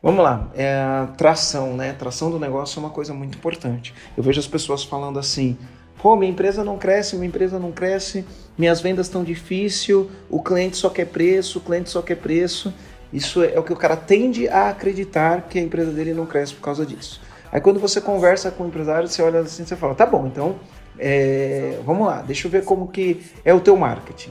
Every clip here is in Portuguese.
Vamos lá, tração, né? Tração do negócio é uma coisa muito importante. Eu vejo as pessoas falando assim, pô, minha empresa não cresce, minhas vendas estão difíceis, o cliente só quer preço. Isso é o que o cara tende a acreditar, que a empresa dele não cresce por causa disso. Aí quando você conversa com o empresário, você olha assim e você fala, tá bom, então vamos lá, deixa eu ver como que é o teu marketing.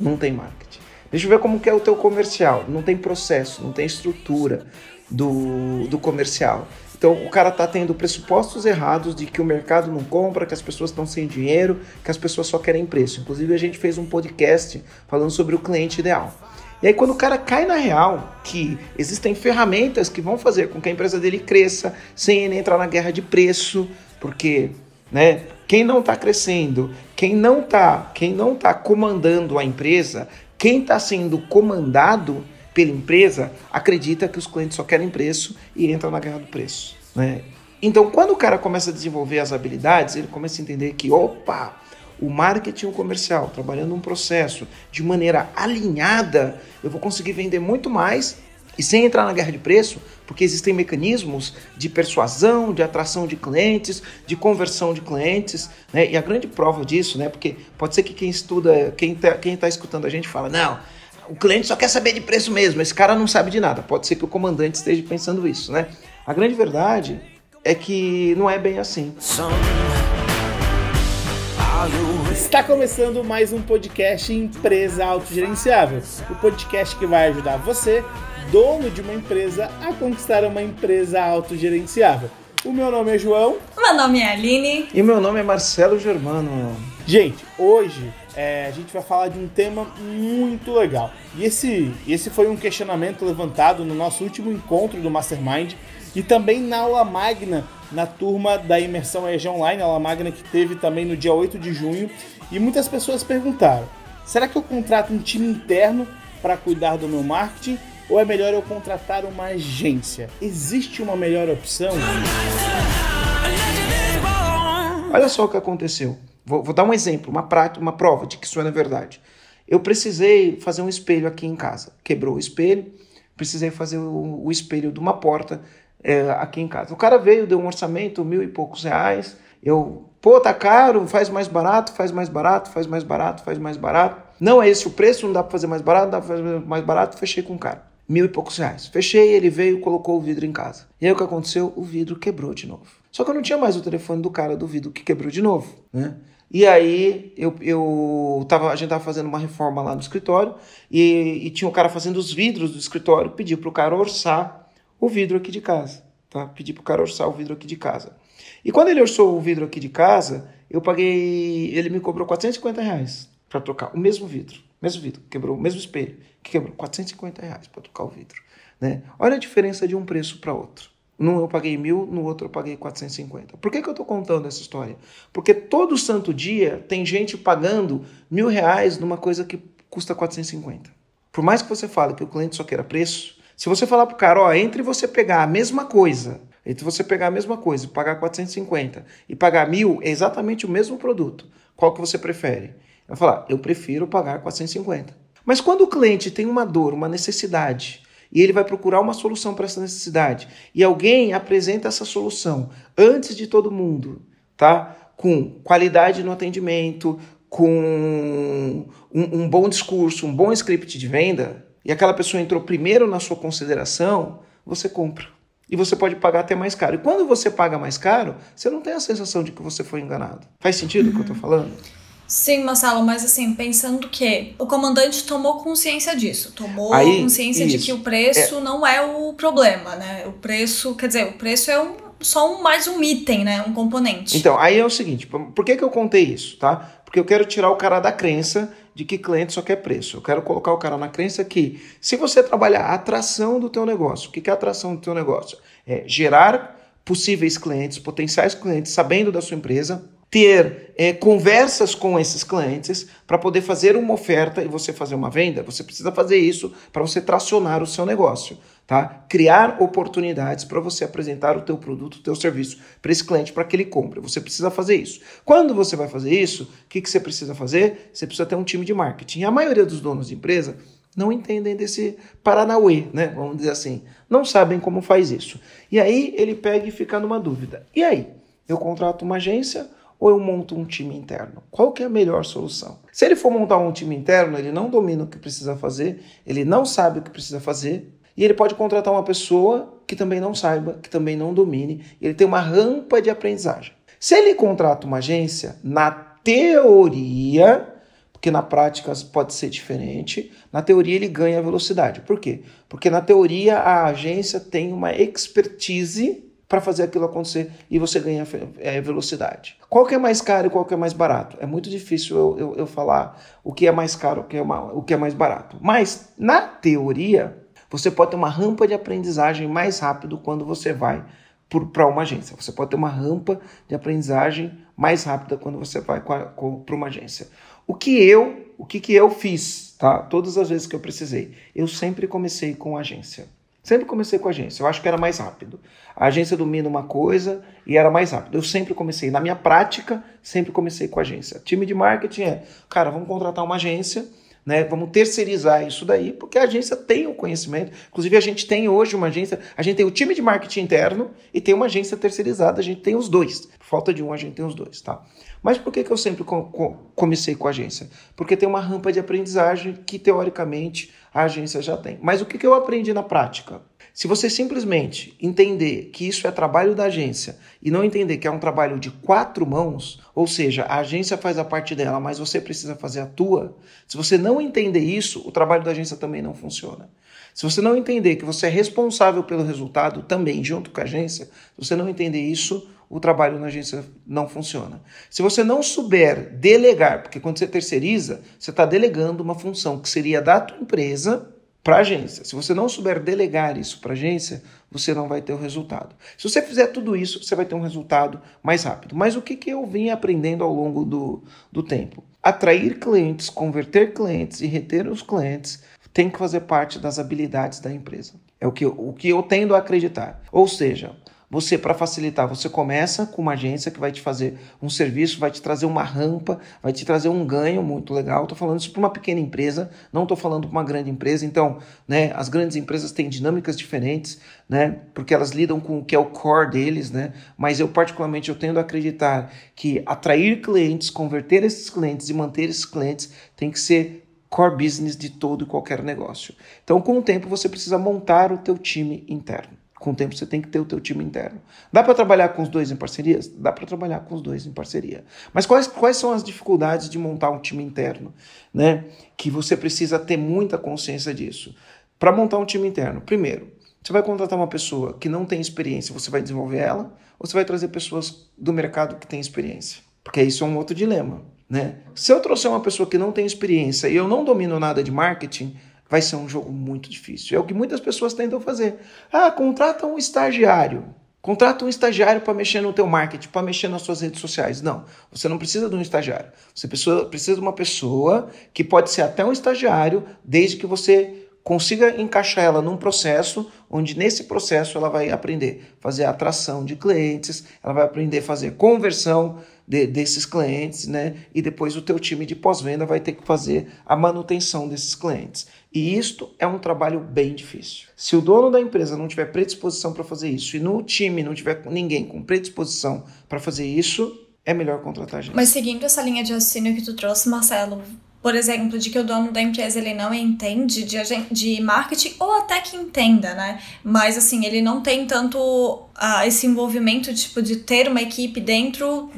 Não tem marketing. Deixa eu ver como que é o teu comercial. Não tem processo, não tem estrutura do comercial. Então o cara está tendo pressupostos errados de que o mercado não compra, que as pessoas estão sem dinheiro, que as pessoas só querem preço. Inclusive a gente fez um podcast falando sobre o cliente ideal. E aí quando o cara cai na real que existem ferramentas que vão fazer com que a empresa dele cresça sem ele entrar na guerra de preço, porque, né, quem não está crescendo, quem não tá comandando a empresa, quem está sendo comandado pela empresa, acredita que os clientes só querem preço e entra na guerra do preço, né? Então, quando o cara começa a desenvolver as habilidades, ele começa a entender que, opa, o marketing comercial, trabalhando um processo de maneira alinhada, eu vou conseguir vender muito mais e sem entrar na guerra de preço, porque existem mecanismos de persuasão, de atração de clientes, de conversão de clientes, né? E a grande prova disso, né? Porque pode ser que quem estuda, quem tá escutando a gente fala, não, o cliente só quer saber de preço mesmo, esse cara não sabe de nada. Pode ser que o comandante esteja pensando isso, né? A grande verdade é que não é bem assim. Está começando mais um podcast Empresa Autogerenciável, o podcast que vai ajudar você, dono de uma empresa, a conquistar uma empresa autogerenciável. O meu nome é João. Meu nome é Aline. E meu nome é Marcelo Germano. Gente, hoje a gente vai falar de um tema muito legal. E esse foi um questionamento levantado no nosso último encontro do Mastermind e também na aula magna, na turma da Imersão EAG Online, aula magna que teve também no dia 8 de junho. E muitas pessoas perguntaram, será que eu contrato um time interno para cuidar do meu marketing ou é melhor eu contratar uma agência? Existe uma melhor opção? Olha só o que aconteceu. Vou dar um exemplo, uma prova de que isso é na verdade. Eu precisei fazer um espelho aqui em casa. Quebrou o espelho, precisei fazer o espelho de uma porta aqui em casa. O cara veio, deu um orçamento, R$1.000 e poucos. Eu, pô, tá caro, faz mais barato. Não é esse o preço, não dá pra fazer mais barato. Fechei com o cara. R$1.000 e poucos. Fechei, ele veio, colocou o vidro em casa. E aí o que aconteceu? O vidro quebrou de novo. Só que eu não tinha mais o telefone do cara do vidro que quebrou de novo, né? E aí a gente tava fazendo uma reforma lá no escritório e tinha um cara fazendo os vidros do escritório. Pedi pro cara orçar o vidro aqui de casa, tá? E quando ele orçou o vidro aqui de casa, ele me cobrou R$450 para trocar o mesmo vidro, quebrou o mesmo espelho, que quebrou R$450 para trocar o vidro, né? Olha a diferença de um preço para outro. Num eu paguei R$1.000, no outro eu paguei R$450. Por que que eu estou contando essa história? Porque todo santo dia tem gente pagando R$1.000 numa coisa que custa R$450. Por mais que você fale que o cliente só queira preço, se você falar para o cara, ó, entre você pegar a mesma coisa e pagar R$450 e pagar R$1.000, é exatamente o mesmo produto. Qual que você prefere? Vai falar, eu prefiro pagar R$450. Mas quando o cliente tem uma dor, uma necessidade, e ele vai procurar uma solução para essa necessidade, e alguém apresenta essa solução antes de todo mundo, tá? Com qualidade no atendimento, com um bom discurso, um bom script de venda, e aquela pessoa entrou primeiro na sua consideração, você compra. E você pode pagar até mais caro. E quando você paga mais caro, você não tem a sensação de que você foi enganado. Faz sentido o que eu estou falando? Sim, Marcelo, mas assim, pensando que o comandante tomou consciência disso, de que o preço não é o problema, né? O preço, quer dizer, o preço é mais um item, né? Um componente. Então, aí é o seguinte, por que que eu contei isso, tá? Porque eu quero tirar o cara da crença de que cliente só quer preço. Eu quero colocar o cara na crença que se você trabalhar a atração do teu negócio, o que que é a atração do teu negócio? É gerar possíveis clientes, potenciais clientes, sabendo da sua empresa, ter conversas com esses clientes para poder fazer uma oferta e você fazer uma venda. Você precisa fazer isso para você tracionar o seu negócio, tá? Criar oportunidades para você apresentar o teu produto, o teu serviço para esse cliente, para que ele compre. Você precisa fazer isso. Quando você vai fazer isso, o que você precisa fazer? Você precisa ter um time de marketing. E a maioria dos donos de empresa não entendem desse paranauê, né? Vamos dizer assim, não sabem como faz isso. E aí ele pega e fica numa dúvida. E aí, eu contrato uma agência ou eu monto um time interno? Qual que é a melhor solução? Se ele for montar um time interno, ele não domina o que precisa fazer, ele não sabe o que precisa fazer, e ele pode contratar uma pessoa que também não saiba, que também não domine, ele tem uma rampa de aprendizagem. Se ele contrata uma agência, na teoria, porque na prática pode ser diferente, na teoria ele ganha velocidade. Por quê? Porque na teoria a agência tem uma expertise para fazer aquilo acontecer e você ganha velocidade. Qual que é mais caro e qual que é mais barato? É muito difícil eu falar o que é mais caro, o que é mais barato. Mas, na teoria, você pode ter uma rampa de aprendizagem mais rápido quando você vai para uma agência. Você pode ter uma rampa de aprendizagem mais rápida quando você vai para uma agência. O que eu fiz, tá? Todas as vezes que eu precisei, eu sempre comecei com a agência. Sempre comecei com a agência, eu acho que era mais rápido. A agência domina uma coisa e era mais rápido. Eu sempre comecei, na minha prática, sempre comecei com a agência. Time de marketing é, cara, vamos contratar uma agência, né? Vamos terceirizar isso daí, porque a agência tem o conhecimento. Inclusive, a gente tem hoje uma agência, a gente tem o time de marketing interno e tem uma agência terceirizada, a gente tem os dois. Por falta de um, a gente tem os dois, tá? Mas por que eu sempre comecei com a agência? Porque tem uma rampa de aprendizagem que, teoricamente, a agência já tem. Mas o que eu aprendi na prática? Se você simplesmente entender que isso é trabalho da agência e não entender que é um trabalho de 4 mãos, ou seja, a agência faz a parte dela, mas você precisa fazer a tua, se você não entender isso, o trabalho da agência também não funciona. Se você não entender que você é responsável pelo resultado também junto com a agência, se você não entender isso, o trabalho na agência não funciona. Se você não souber delegar, porque quando você terceiriza, você está delegando uma função que seria da tua empresa para a agência. Se você não souber delegar isso para a agência, você não vai ter o resultado. Se você fizer tudo isso, você vai ter um resultado mais rápido. Mas o que eu vim aprendendo ao longo do tempo? Atrair clientes, converter clientes e reter os clientes tem que fazer parte das habilidades da empresa. É o que eu tendo a acreditar. Ou seja, você, para facilitar, você começa com uma agência que vai te fazer um serviço, vai te trazer uma rampa, vai te trazer um ganho muito legal. Estou falando isso para uma pequena empresa, não estou falando para uma grande empresa. Então, né, as grandes empresas têm dinâmicas diferentes, né, porque elas lidam com o que é o core deles, né? Mas eu, particularmente, eu tendo a acreditar que atrair clientes, converter esses clientes e manter esses clientes tem que ser core business de todo e qualquer negócio. Então, com o tempo, você precisa montar o teu time interno. Com o tempo você tem que ter o teu time interno. Dá para trabalhar com os dois em parcerias? Dá para trabalhar com os dois em parceria. Mas quais são as dificuldades de montar um time interno, né? Que você precisa ter muita consciência disso. Para montar um time interno, primeiro, você vai contratar uma pessoa que não tem experiência, você vai desenvolver ela, ou você vai trazer pessoas do mercado que tem experiência? Porque isso é um outro dilema, né? Se eu trouxer uma pessoa que não tem experiência e eu não domino nada de marketing, vai ser um jogo muito difícil. É o que muitas pessoas tentam fazer. Ah, contrata um estagiário. Contrata um estagiário para mexer no teu marketing, para mexer nas suas redes sociais. Não, você não precisa de um estagiário. Você precisa de uma pessoa que pode ser até um estagiário, desde que você consiga encaixar ela num processo, onde nesse processo ela vai aprender a fazer atração de clientes, ela vai aprender a fazer conversão desses clientes, né? E depois o teu time de pós-venda vai ter que fazer a manutenção desses clientes. E isto é um trabalho bem difícil. Se o dono da empresa não tiver predisposição para fazer isso e no time não tiver ninguém com predisposição para fazer isso, é melhor contratar gente. Mas seguindo essa linha de raciocínio que tu trouxe, Marcelo, por exemplo, de que o dono da empresa ele não entende de marketing, ou até que entenda, né? Mas assim, ele não tem tanto esse envolvimento tipo, de ter uma equipe dentro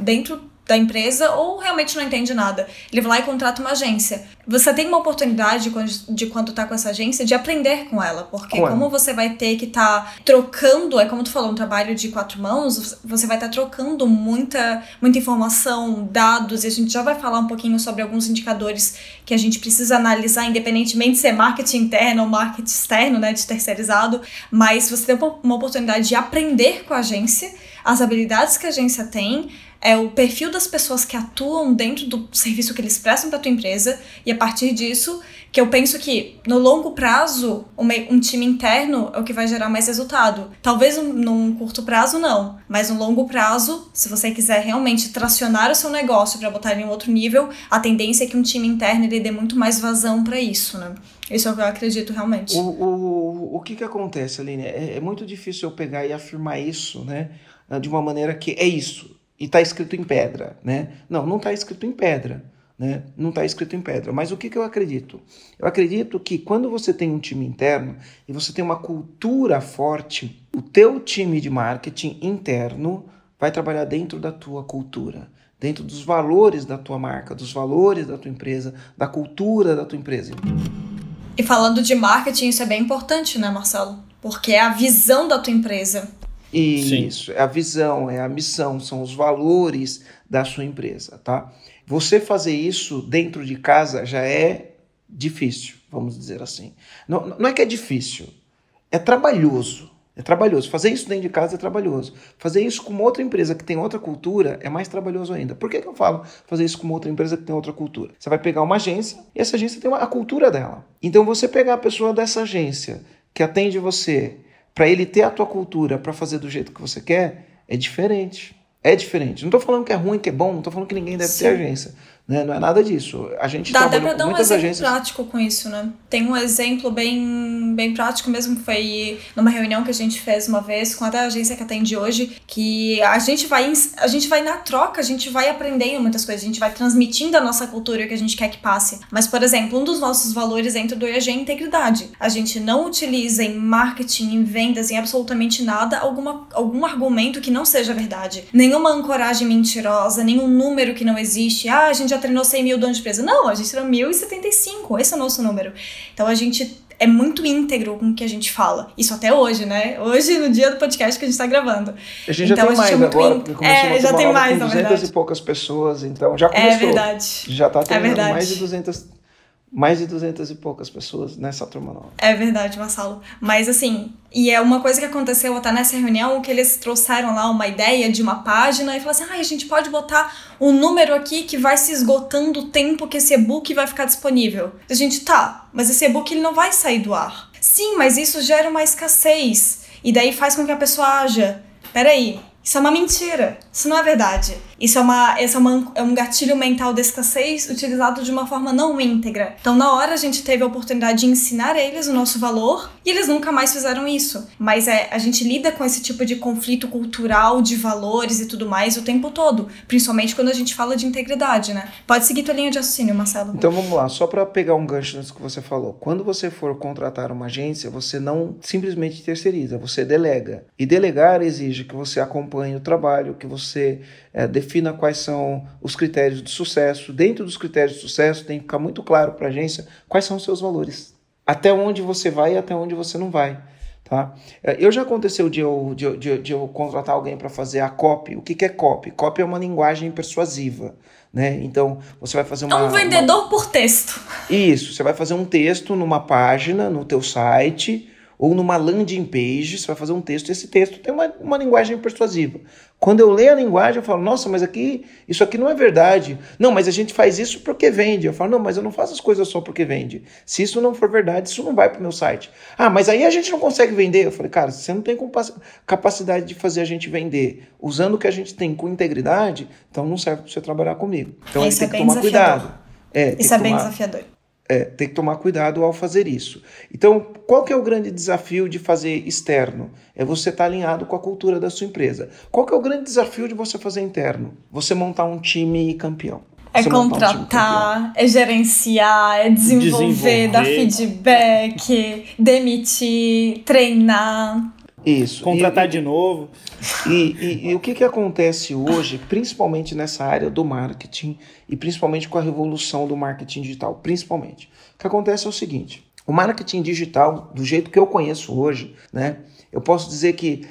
da empresa, ou realmente não entende nada. Ele vai lá e contrata uma agência. Você tem uma oportunidade de quando tá com essa agência, de aprender com ela. Porque como você vai ter que tá trocando, é como tu falou, um trabalho de 4 mãos, você vai estar trocando muita informação, dados, e a gente já vai falar um pouquinho sobre alguns indicadores que a gente precisa analisar, independentemente se é marketing interno ou marketing externo, né, de terceirizado. Mas você tem uma oportunidade de aprender com a agência, as habilidades que a agência tem, é o perfil das pessoas que atuam dentro do serviço que eles prestam para a tua empresa, e a partir disso, que eu penso que no longo prazo, um time interno é o que vai gerar mais resultado. Talvez num curto prazo não, mas no longo prazo, se você quiser realmente tracionar o seu negócio para botar ele em outro nível, a tendência é que um time interno ele dê muito mais vazão para isso, né? Isso é o que eu acredito realmente. O que acontece, Aline? É muito difícil eu pegar e afirmar isso, né? De uma maneira que é isso, e tá escrito em pedra, né? Não tá escrito em pedra, né? Não tá escrito em pedra. Mas o que eu acredito? Eu acredito que quando você tem um time interno e você tem uma cultura forte, o teu time de marketing interno vai trabalhar dentro da tua cultura, dentro dos valores da tua marca, dos valores da tua empresa, da cultura da tua empresa. E falando de marketing, isso é bem importante, né, Marcelo? Porque é a visão da tua empresa. Isso, é a visão, é a missão, são os valores da sua empresa, tá? Você fazer isso dentro de casa já é difícil, vamos dizer assim. Não é que é difícil, é trabalhoso. É trabalhoso. Fazer isso dentro de casa é trabalhoso. Fazer isso com uma outra empresa que tem outra cultura é mais trabalhoso ainda. Por que eu falo fazer isso com uma outra empresa que tem outra cultura? Você vai pegar uma agência e essa agência tem a cultura dela. Então você pegar a pessoa dessa agência que atende você para ele ter a tua cultura para fazer do jeito que você quer é diferente. É diferente. Não estou falando que é ruim, que é bom. Não estou falando que ninguém deve ter agência. Né? Não é nada disso. A gente trabalha com muitas agências. Dá pra dar um exemplo prático com isso, né? Tem um exemplo bem prático mesmo, foi numa reunião que a gente fez uma vez com até a agência que atende hoje, que a gente vai na troca, a gente vai aprendendo muitas coisas, a gente vai transmitindo a nossa cultura que a gente quer que passe. Mas, por exemplo, um dos nossos valores dentro do EAG é a integridade. A gente não utiliza em marketing, em vendas, em absolutamente nada, algum argumento que não seja verdade. Nenhuma ancoragem mentirosa, nenhum número que não existe. Ah, a gente já treinou 100 mil donos de empresa. Não, a gente treinou 1.075, esse é o nosso número. Então a gente é muito íntegro com o que a gente fala. Isso até hoje, né? Hoje, no dia do podcast que a gente tá gravando. A gente então, já tem mais agora, porque começou já tem mais, na verdade. 200 e poucas pessoas, então já começou. É verdade. Já tá treinando mais de 200 e poucas pessoas nessa turma nova. É verdade, Marcelo. Mas assim, e é uma coisa que aconteceu até nessa reunião, que eles trouxeram lá uma ideia de uma página e falaram assim, a gente pode botar um número aqui que vai se esgotando o tempo que esse e-book vai ficar disponível. A gente, tá, mas esse e-book ele não vai sair do ar. Sim, mas isso gera uma escassez. E daí faz com que a pessoa haja. Peraí. Isso é uma mentira, isso não é verdade. Isso é um gatilho mental da escassez utilizado de uma forma não íntegra. Então, na hora, a gente teve a oportunidade de ensinar eles o nosso valor e eles nunca mais fizeram isso. Mas a gente lida com esse tipo de conflito cultural, de valores e tudo mais o tempo todo. Principalmente quando a gente fala de integridade, né? Pode seguir tua linha de raciocínio, Marcelo. Então, vamos lá. Só para pegar um gancho nisso que você falou. Quando você for contratar uma agência, você não simplesmente terceiriza, você delega. E delegar exige que você acompanhe o trabalho, que você defina quais são os critérios de sucesso. Dentro dos critérios de sucesso tem que ficar muito claro para a agência quais são os seus valores, até onde você vai e até onde você não vai, tá? Eu já aconteceu de eu contratar alguém para fazer a copy. O que é copy? Copy é uma linguagem persuasiva, né? Então você vai fazer um vendedor por texto. Isso, você vai fazer um texto numa página, no teu site ou numa landing page, você vai fazer um texto, e esse texto tem uma linguagem persuasiva. Quando eu leio a linguagem, eu falo, nossa, mas isso aqui não é verdade. Não, mas a gente faz isso porque vende. Eu falo, não, mas eu não faço as coisas só porque vende. Se isso não for verdade, isso não vai pro meu site. Ah, mas aí a gente não consegue vender. Eu falei, cara, se você não tem capacidade de fazer a gente vender usando o que a gente tem com integridade, então não serve para você trabalhar comigo. Então a gente tem que tomar cuidado. Isso é bem desafiador. Tem que tomar cuidado ao fazer isso. Então, qual que é o grande desafio de fazer externo? É você estar alinhado com a cultura da sua empresa. Qual que é o grande desafio de você fazer interno? Você montar um time campeão. É contratar, é gerenciar, é desenvolver, dar feedback, demitir, treinar. Isso. Contratar de novo. E o que acontece hoje, principalmente nessa área do marketing e principalmente com a revolução do marketing digital, principalmente. O que acontece é o seguinte, o marketing digital, do jeito que eu conheço hoje, né, eu posso dizer que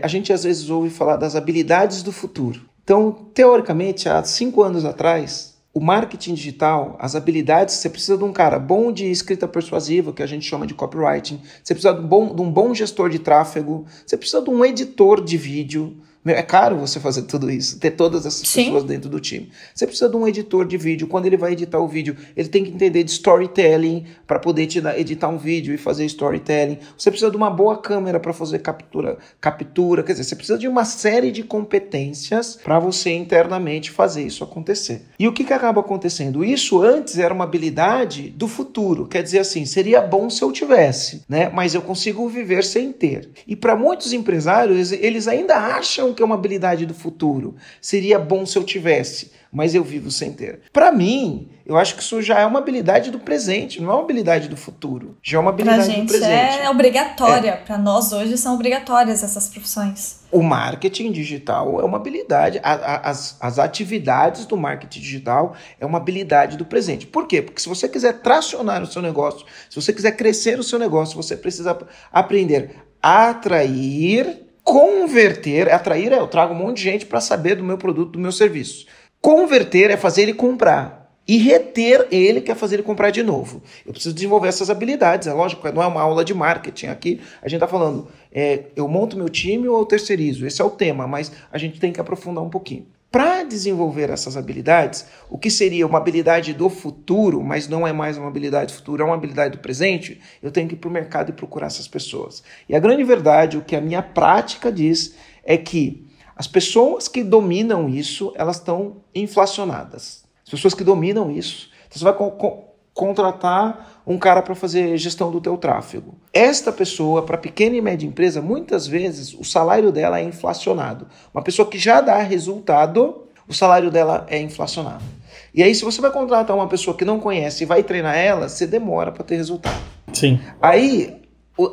a gente às vezes ouve falar das habilidades do futuro. Então, teoricamente, há 5 anos atrás, o marketing digital, as habilidades, você precisa de um cara bom de escrita persuasiva, que a gente chama de copywriting, você precisa de um bom gestor de tráfego, você precisa de um editor de vídeo, É caro você fazer tudo isso, ter todas essas pessoas dentro do time. Você precisa de um editor de vídeo. Quando ele vai editar o vídeo, ele tem que entender de storytelling para poder editar um vídeo e fazer storytelling. Você precisa de uma boa câmera para fazer captura. Quer dizer, você precisa de uma série de competências para você internamente fazer isso acontecer. E o que, que acaba acontecendo? Isso antes era uma habilidade do futuro. Quer dizer assim, seria bom se eu tivesse, né? Mas eu consigo viver sem ter. E para muitos empresários, eles ainda acham que é uma habilidade do futuro. Seria bom se eu tivesse, mas eu vivo sem ter. Para mim, eu acho que isso já é uma habilidade do presente, não é uma habilidade do futuro. Já é uma habilidade do presente. Pra gente é obrigatória. É. Para nós hoje são obrigatórias essas profissões. O marketing digital é uma habilidade. As atividades do marketing digital é uma habilidade do presente. Por quê? Porque se você quiser tracionar o seu negócio, se você quiser crescer o seu negócio, você precisa aprender a atrair, converter. Atrair é eu trago um monte de gente para saber do meu produto, do meu serviço. Converter é fazer ele comprar. E reter ele, que é fazer ele comprar de novo. Eu preciso desenvolver essas habilidades. É lógico, não é uma aula de marketing aqui. A gente está falando, eu monto meu time ou eu terceirizo? Esse é o tema, mas a gente tem que aprofundar um pouquinho. Para desenvolver essas habilidades, o que seria uma habilidade do futuro, mas não é mais uma habilidade futura, é uma habilidade do presente, eu tenho que ir para o mercado e procurar essas pessoas. E a grande verdade, o que a minha prática diz, é que as pessoas que dominam isso, elas estão inflacionadas. As pessoas que dominam isso, então você vai contratar um cara para fazer gestão do teu tráfego. Esta pessoa, para pequena e média empresa, muitas vezes o salário dela é inflacionado. Uma pessoa que já dá resultado, o salário dela é inflacionado. E aí, se você vai contratar uma pessoa que não conhece e vai treinar ela, você demora para ter resultado. Sim. Aí,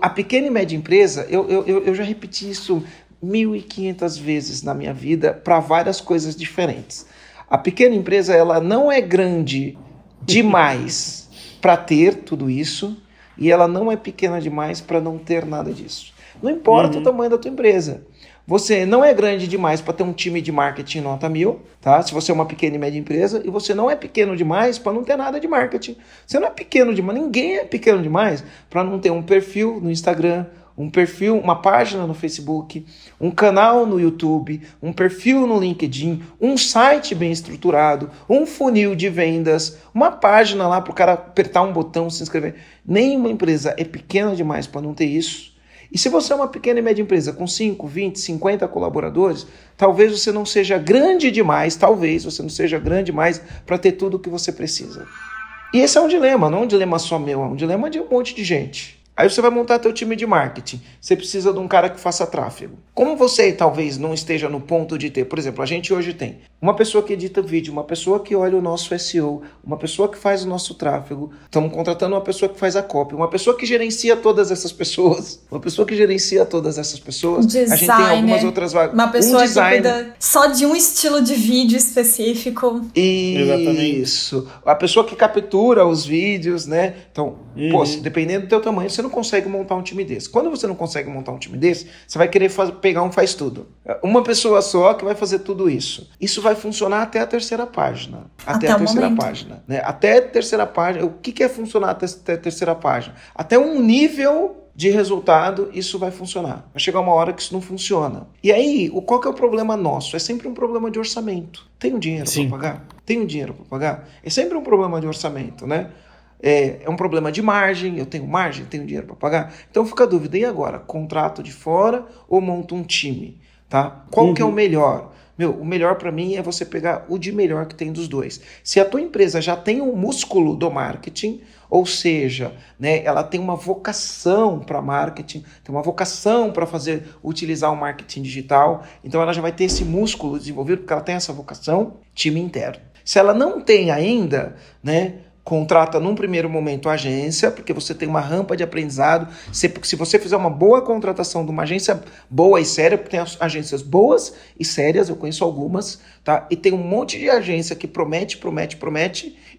a pequena e média empresa, eu já repeti isso 1.500 vezes na minha vida para várias coisas diferentes. A pequena empresa, ela não é grande demais para ter tudo isso, e ela não é pequena demais para não ter nada disso. Não importa o tamanho da tua empresa. Você não é grande demais para ter um time de marketing nota 1000, tá? Se você é uma pequena e média empresa, e você não é pequeno demais para não ter nada de marketing. Você não é pequeno demais, ninguém é pequeno demais para não ter um perfil no Instagram, um perfil, uma página no Facebook, um canal no YouTube, um perfil no LinkedIn, um site bem estruturado, um funil de vendas, uma página lá para o cara apertar um botão, se inscrever. Nenhuma empresa é pequena demais para não ter isso. E se você é uma pequena e média empresa com 5, 20, 50 colaboradores, talvez você não seja grande demais, para ter tudo o que você precisa. E esse é um dilema, não é um dilema só meu, é um dilema de um monte de gente. Aí você vai montar teu time de marketing. Você precisa de um cara que faça tráfego. Como você talvez não esteja no ponto de ter... Por exemplo, a gente hoje tem uma pessoa que edita vídeo, uma pessoa que olha o nosso SEO, uma pessoa que faz o nosso tráfego. Estamos contratando uma pessoa que faz a copy, uma pessoa que gerencia todas essas pessoas. Designer, a gente tem algumas outras vagas. Uma pessoa que cuida só de um estilo de vídeo específico. Exatamente. Isso. A pessoa que captura os vídeos, né? Então, dependendo do teu tamanho, você não consegue montar um time desse. Quando você não consegue montar um time desse, você vai querer pegar um faz tudo. Uma pessoa só que vai fazer tudo isso. Isso vai funcionar até a terceira página. Até a terceira página, né? Até a terceira página. O que é funcionar até a terceira página? Até um nível de resultado, isso vai funcionar. Vai chegar uma hora que isso não funciona. E aí, qual que é o problema nosso? É sempre um problema de orçamento. Tem um dinheiro para pagar? É sempre um problema de orçamento, né? É um problema de margem, eu tenho margem, tenho dinheiro para pagar. Então fica a dúvida, e agora? Contrato de fora ou monto um time? Tá? Qual que é o melhor? O melhor para mim é você pegar o de melhor que tem dos dois. Se a tua empresa já tem o músculo do marketing, ou seja, né, ela tem uma vocação para marketing, tem uma vocação para utilizar o marketing digital, então ela já vai ter esse músculo desenvolvido, porque ela tem essa vocação, time interno. Se ela não tem ainda, né? Contrata num primeiro momento a agência, porque você tem uma rampa de aprendizado. Se você fizer uma boa contratação de uma agência boa e séria, porque tem agências boas e sérias, eu conheço algumas, tá? E tem um monte de agência que promete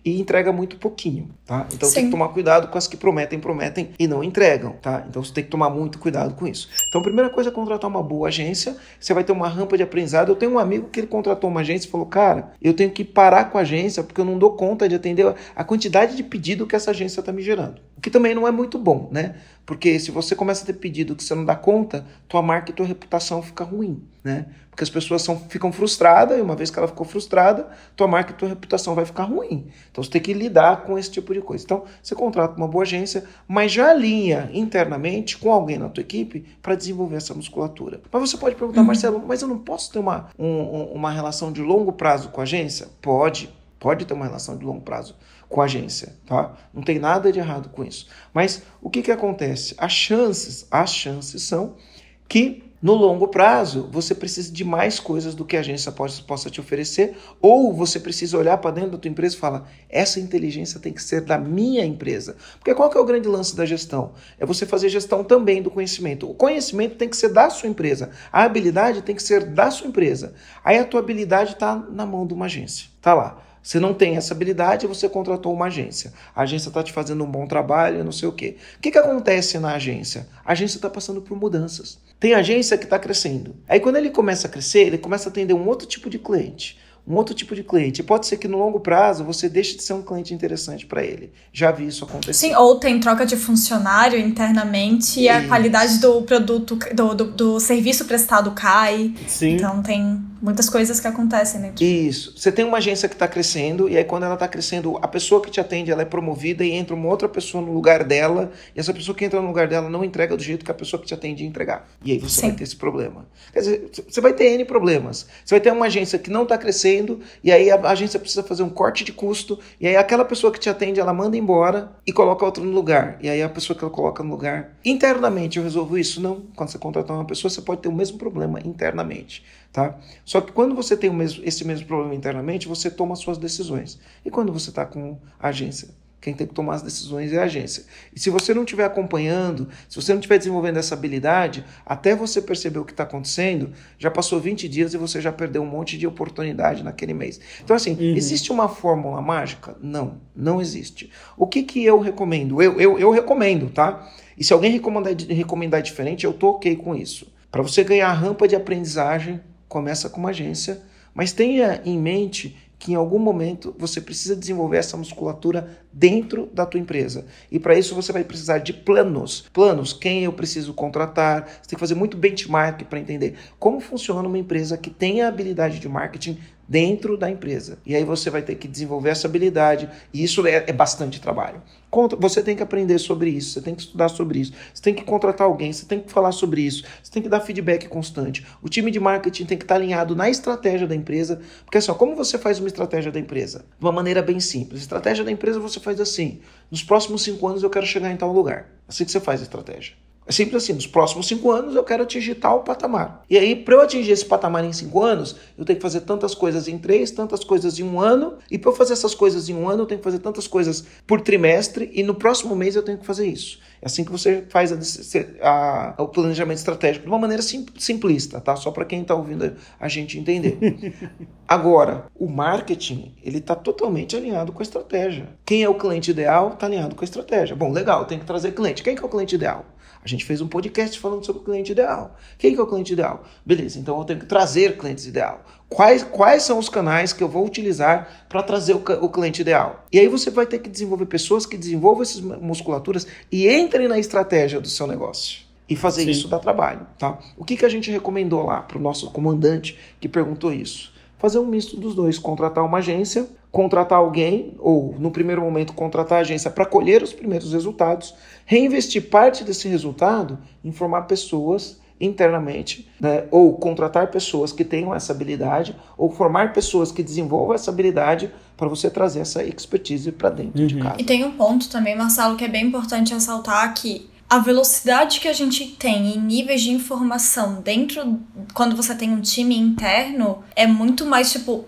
e entrega muito pouquinho, tá? Então você tem que tomar cuidado com as que prometem e não entregam, tá? Então você tem que tomar muito cuidado com isso. Então a primeira coisa é contratar uma boa agência, você vai ter uma rampa de aprendizado. Eu tenho um amigo que ele contratou uma agência e falou, cara, eu tenho que parar com a agência porque eu não dou conta de atender a quantidade de pedido que essa agência está me gerando. O que também não é muito bom, né? Porque se você começa a ter pedido que você não dá conta, tua marca e tua reputação fica ruim, né? Porque as pessoas ficam frustradas, e uma vez que ela ficou frustrada, tua marca e tua reputação vai ficar ruim. Então você tem que lidar com esse tipo de coisa. Então você contrata uma boa agência, mas já alinha internamente com alguém na tua equipe para desenvolver essa musculatura. Mas você pode perguntar, Marcelo, mas eu não posso ter uma relação de longo prazo com a agência? Pode ter uma relação de longo prazo com a agência, tá? Não tem nada de errado com isso. Mas o que que acontece? As chances são que no longo prazo você precisa de mais coisas do que a agência possa te oferecer, ou você precisa olhar para dentro da tua empresa e falar, essa inteligência tem que ser da minha empresa. Porque qual que é o grande lance da gestão? É você fazer gestão também do conhecimento. O conhecimento tem que ser da sua empresa, a habilidade tem que ser da sua empresa. Aí a tua habilidade está na mão de uma agência, tá lá. Você não tem essa habilidade, você contratou uma agência. A agência está te fazendo um bom trabalho, não sei o quê. O que que acontece na agência? A agência está passando por mudanças. Tem agência que está crescendo. Aí quando ele começa a crescer, ele começa a atender um outro tipo de cliente. E pode ser que no longo prazo você deixe de ser um cliente interessante para ele. Já vi isso acontecer. Sim, ou tem troca de funcionário internamente e a qualidade do produto, do serviço prestado cai. Sim. Então tem muitas coisas que acontecem dentro. Isso. Você tem uma agência que está crescendo e aí quando ela está crescendo, a pessoa que te atende ela é promovida e entra uma outra pessoa no lugar dela e essa pessoa que entra no lugar dela não entrega do jeito que a pessoa que te atende ia entregar. E aí você vai ter esse problema. Quer dizer, você vai ter N problemas. Você vai ter uma agência que não está crescendo e aí a agência precisa fazer um corte de custo e aí aquela pessoa que te atende, ela manda embora e coloca outra no lugar. E aí a pessoa que ela coloca no lugar... Internamente eu resolvo isso? Não. Quando você contratar uma pessoa, você pode ter o mesmo problema internamente, tá? Só que quando você tem esse mesmo problema internamente, você toma suas decisões. E quando você está com a agência, quem tem que tomar as decisões é a agência. E se você não estiver acompanhando, se você não estiver desenvolvendo essa habilidade, até você perceber o que está acontecendo, já passou 20 dias e você já perdeu um monte de oportunidade naquele mês. Então, assim, existe uma fórmula mágica? Não, não existe. O que que eu recomendo? Eu recomendo, tá? E se alguém recomendar diferente, eu tô ok com isso. Para você ganhar a rampa de aprendizagem, começa com uma agência, mas tenha em mente que em algum momento você precisa desenvolver essa musculatura dentro da tua empresa. E para isso você vai precisar de planos. Planos, quem eu preciso contratar, você tem que fazer muito benchmark para entender como funciona uma empresa que tem a habilidade de marketing dentro da empresa. E aí você vai ter que desenvolver essa habilidade, e isso é bastante trabalho. Você tem que aprender sobre isso, você tem que estudar sobre isso, você tem que contratar alguém, você tem que falar sobre isso, você tem que dar feedback constante. O time de marketing tem que estar alinhado na estratégia da empresa, porque assim, ó, como você faz uma estratégia da empresa? De uma maneira bem simples. A estratégia da empresa você faz assim, nos próximos 5 anos eu quero chegar em tal lugar. Assim que você faz a estratégia. É simples assim, nos próximos 5 anos eu quero atingir tal patamar. E aí, para eu atingir esse patamar em 5 anos, eu tenho que fazer tantas coisas em 3, tantas coisas em 1 ano, e para eu fazer essas coisas em 1 ano, eu tenho que fazer tantas coisas por trimestre, e no próximo mês eu tenho que fazer isso. É assim que você faz o planejamento estratégico, de uma maneira simplista, tá? Só para quem está ouvindo a gente entender. Agora, o marketing, ele está totalmente alinhado com a estratégia. Quem é o cliente ideal está alinhado com a estratégia. Bom, legal, tem que trazer cliente. Quem que é o cliente ideal? A gente fez um podcast falando sobre o cliente ideal. Quem que é o cliente ideal? Beleza, então eu tenho que trazer clientes ideal. Quais são os canais que eu vou utilizar para trazer o cliente ideal? E aí você vai ter que desenvolver pessoas que desenvolvam essas musculaturas e entrem na estratégia do seu negócio. E fazer isso dá trabalho, tá? O que que a gente recomendou lá para o nosso comandante que perguntou isso? Fazer um misto dos dois, contratar uma agência, contratar alguém, ou no primeiro momento contratar a agência para colher os primeiros resultados, reinvestir parte desse resultado em formar pessoas internamente, né? Ou contratar pessoas que tenham essa habilidade, ou formar pessoas que desenvolvam essa habilidade para você trazer essa expertise para dentro de casa. E tem um ponto também, Marcelo, que é bem importante ressaltar, que a velocidade que a gente tem em níveis de informação dentro, quando você tem um time interno, é muito mais, tipo,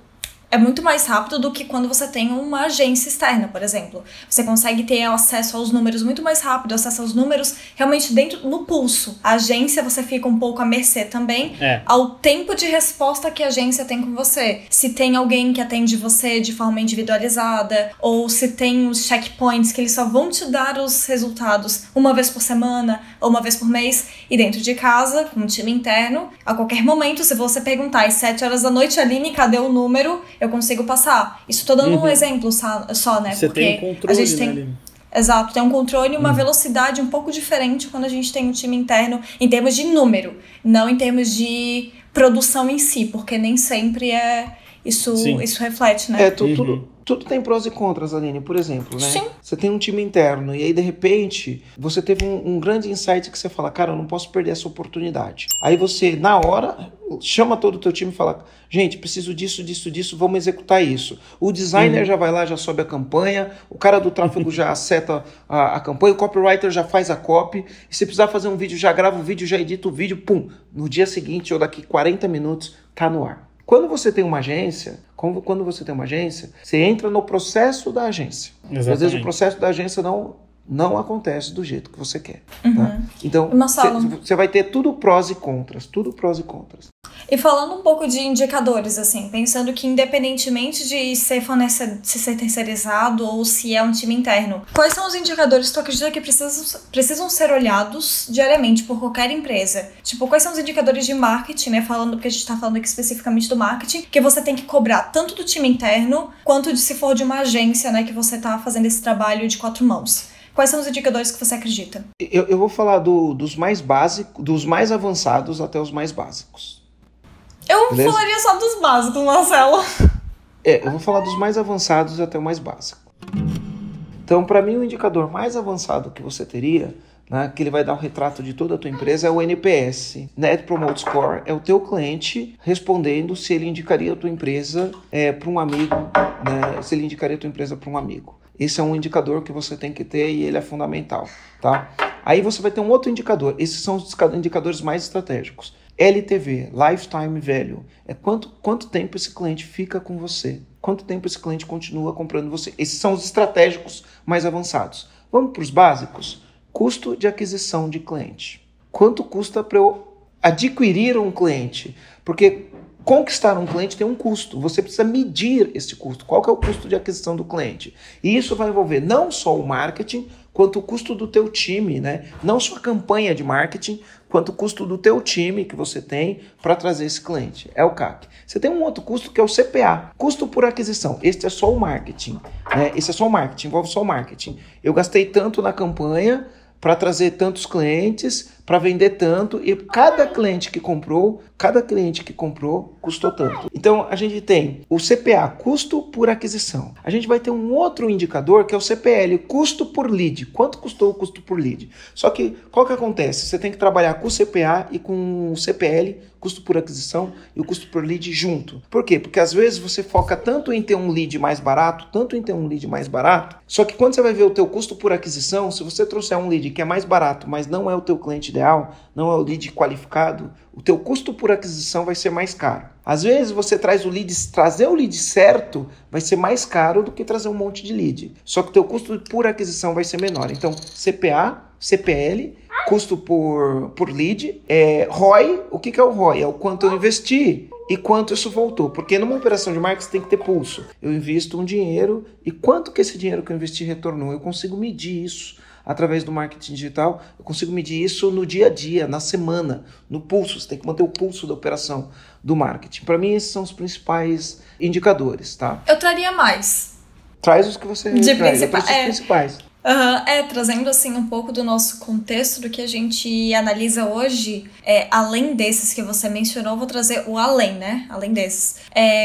é muito mais rápido do que quando você tem uma agência externa, por exemplo. Você consegue ter acesso aos números muito mais rápido, acesso aos números realmente dentro, no pulso. A agência, você fica um pouco à mercê também ao tempo de resposta que a agência tem com você. Se tem alguém que atende você de forma individualizada, ou se tem os checkpoints que eles só vão te dar os resultados uma vez por semana, ou uma vez por mês, e dentro de casa, com um time interno, a qualquer momento, se você perguntar às 7 horas da noite, Aline, cadê o número? Eu consigo passar. Isso tô dando um exemplo só, né? Você porque tem um controle, a gente tem... Né, Exato, tem um controle e uma velocidade um pouco diferente quando a gente tem um time interno em termos de número, não em termos de produção em si, porque nem sempre é isso reflete, né? É, tudo tem prós e contras, Aline, por exemplo, né? Sim. Você tem um time interno e aí, de repente, você teve um grande insight que você fala, cara, eu não posso perder essa oportunidade. Aí você, na hora, chama todo o teu time e fala, gente, preciso disso, disso, disso, vamos executar isso. O designer já vai lá, já sobe a campanha, o cara do tráfego já aceta a campanha, o copywriter já faz a copy, e se precisar fazer um vídeo, já grava o vídeo, já edita o vídeo, pum, no dia seguinte ou daqui 40 minutos, tá no ar. Quando você tem uma agência, você entra no processo da agência. Exatamente. Às vezes o processo da agência não acontece do jeito que você quer. Tá? Então, você vai ter tudo prós e contras, E falando um pouco de indicadores, assim, pensando que independentemente de ser terceirizado ou se é um time interno, quais são os indicadores que tu acredita que precisam ser olhados diariamente por qualquer empresa? Tipo, quais são os indicadores de marketing, né? Porque a gente tá falando aqui especificamente do marketing, que você tem que cobrar tanto do time interno quanto de se for de uma agência, né? Que você tá fazendo esse trabalho de 4 mãos. Quais são os indicadores que você acredita? Eu vou falar dos mais básicos, dos mais avançados até os mais básicos. Eu falaria só dos básicos, Marcelo. Eu vou falar dos mais avançados até o mais básico. Então, para mim, o indicador mais avançado que você teria, né, que ele vai dar um retrato de toda a tua empresa, é o NPS. Net Promoter Score é o teu cliente respondendo se ele indicaria a tua empresa para um amigo, né, se ele indicaria a tua empresa para um amigo. Esse é um indicador que você tem que ter e ele é fundamental, tá? Aí você vai ter um outro indicador. Esses são os indicadores mais estratégicos. LTV, Lifetime Value, é quanto tempo esse cliente fica com você, quanto tempo esse cliente continua comprando você. Esses são os estratégicos mais avançados. Vamos para os básicos? Custo de aquisição de cliente. Quanto custa para eu adquirir um cliente? Porque conquistar um cliente tem um custo, você precisa medir esse custo, qual que é o custo de aquisição do cliente. E isso vai envolver não só o marketing, quanto o custo do teu time, né? Não só a campanha de marketing, quanto o custo do teu time que você tem para trazer esse cliente. É o CAC. Você tem um outro custo que é o CPA, custo por aquisição. Este é só o marketing, né? Esse é só o marketing, envolve só o marketing. Eu gastei tanto na campanha para trazer tantos clientes, para vender tanto, e cada cliente que comprou custou tanto. Então a gente tem o CPA, custo por aquisição. A gente vai ter um outro indicador que é o CPL, custo por lead. Quanto custou o custo por lead? Só que qual que acontece? Você tem que trabalhar com o CPA e com o CPL, custo por aquisição, e o custo por lead junto. Por quê? Porque às vezes você foca tanto em ter um lead mais barato, só que quando você vai ver o teu custo por aquisição, se você trouxer um lead que é mais barato, mas não é o teu cliente ideal, não é o lead qualificado, o teu custo por aquisição vai ser mais caro. Às vezes você trazer o lead certo vai ser mais caro do que trazer um monte de lead. Só que o teu custo por aquisição vai ser menor. Então CPA, CPL, custo por lead, ROI, o que é o ROI? É o quanto eu investi e quanto isso voltou. Porque numa operação de marketing tem que ter pulso. Eu invisto um dinheiro e quanto que esse dinheiro que eu investi retornou? Eu consigo medir isso. Através do marketing digital, eu consigo medir isso no dia a dia, na semana, no pulso. Você tem que manter o pulso da operação do marketing. Para mim, esses são os principais indicadores, tá? Eu traria mais. Traz os que você... Os principais. Trazendo assim um pouco do nosso contexto, do que a gente analisa hoje, além desses que você mencionou, vou trazer o além, né? Além desses.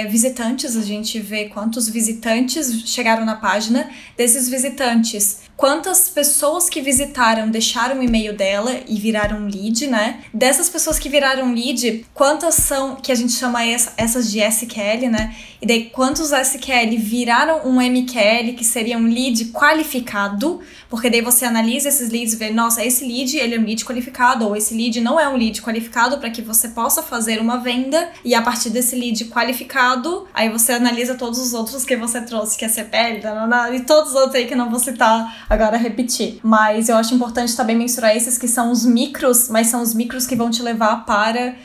Visitantes, a gente vê quantos visitantes chegaram na página. Desses visitantes, quantas pessoas que visitaram deixaram o e-mail dela e viraram lead, né? Dessas pessoas que viraram lead, quantas são, que a gente chama essas de SQL, né? E daí quantos SQL viraram um MQL, que seria um lead qualificado, porque daí você analisa esses leads e vê, nossa, esse lead, ele é um lead qualificado, ou esse lead não é um lead qualificado, para que você possa fazer uma venda, e a partir desse lead qualificado, aí você analisa todos os outros que você trouxe, que é CPL, e todos os outros aí que não vou citar agora, repetir. Mas eu acho importante também mensurar esses que são os micros, mas são os micros que vão te levar para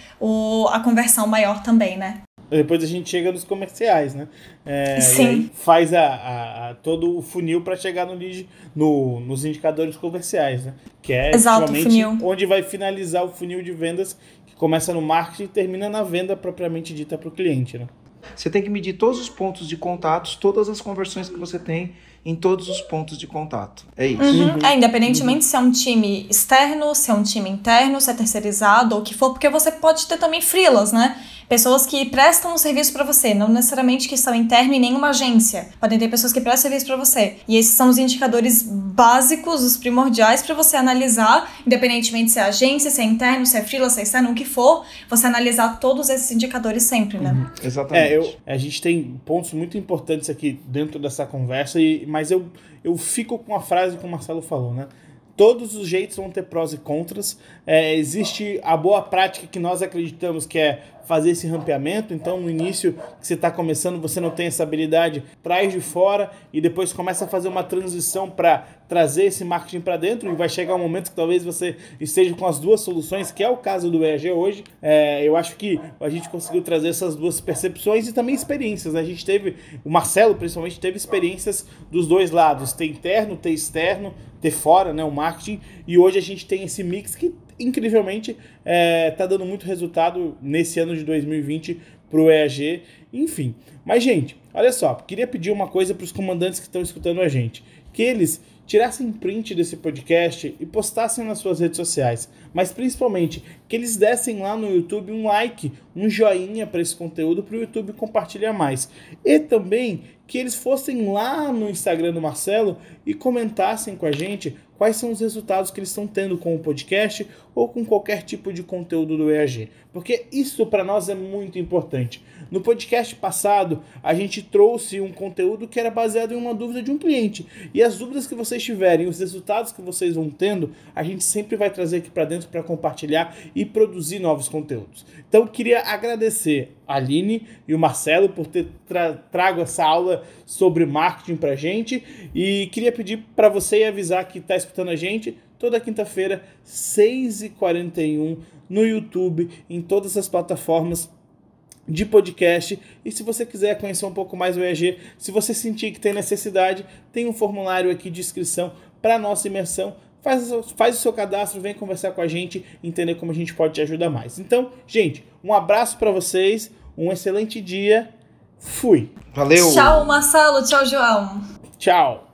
a conversão maior também, né? Depois a gente chega nos comerciais, né? Sim. Faz todo o funil para chegar no lead, nos indicadores comerciais, né? Que é justamente onde vai finalizar o funil de vendas, que começa no marketing e termina na venda propriamente dita para o cliente, né? Você tem que medir todos os pontos de contato, todas as conversões que você tem em todos os pontos de contato. É isso. Uhum. É, independentemente se é um time externo, se é um time interno, se é terceirizado ou o que for, porque você pode ter também freelas, né? Pessoas que prestam um serviço pra você, não necessariamente que são interno em nenhuma agência. Podem ter pessoas que prestam serviço pra você. E esses são os indicadores básicos, os primordiais pra você analisar, independentemente se é agência, se é interno, se é freela, se é externo, o que for, você analisar todos esses indicadores sempre, né? Uhum. Exatamente. A gente tem pontos muito importantes aqui dentro dessa conversa, mas eu fico com a frase que o Marcelo falou, né? Todos os jeitos vão ter prós e contras. Existe a boa prática que nós acreditamos que é fazer esse rampeamento. Então, no início que você está começando, você não tem essa habilidade, traz de fora e depois começa a fazer uma transição para trazer esse marketing para dentro, e vai chegar um momento que talvez você esteja com as duas soluções, que é o caso do EAG hoje. Eu acho que a gente conseguiu trazer essas duas percepções e também experiências, né? A gente teve, o Marcelo principalmente, teve experiências dos dois lados, ter interno, ter externo, ter fora, né, o marketing, e hoje a gente tem esse mix que incrivelmente tá dando muito resultado nesse ano de 2020 para o EAG, enfim. Mas, gente, olha só, queria pedir uma coisa para os comandantes que estão escutando a gente, que eles tirassem print desse podcast e postassem nas suas redes sociais, mas principalmente que eles dessem lá no YouTube um like, um joinha para esse conteúdo, para o YouTube compartilhar mais. E também que eles fossem lá no Instagram do Marcelo e comentassem com a gente quais são os resultados que eles estão tendo com o podcast ou com qualquer tipo de conteúdo do EAG, porque isso para nós é muito importante. No podcast passado, a gente trouxe um conteúdo que era baseado em uma dúvida de um cliente, e as dúvidas que vocês tiverem, os resultados que vocês vão tendo, a gente sempre vai trazer aqui para dentro para compartilhar e produzir novos conteúdos. Então, queria agradecer a Aline e o Marcelo por ter trago essa aula sobre marketing para a gente, e queria pedir para você avisar que está escutando a gente toda quinta-feira, 6h41, no YouTube, em todas as plataformas de podcast. E se você quiser conhecer um pouco mais o EAG, se você sentir que tem necessidade, tem um formulário aqui de inscrição para a nossa imersão. Faz o seu cadastro, vem conversar com a gente, entender como a gente pode te ajudar mais. Então, gente, um abraço para vocês, um excelente dia, fui! Valeu! Tchau, Marcelo, tchau, João! Tchau!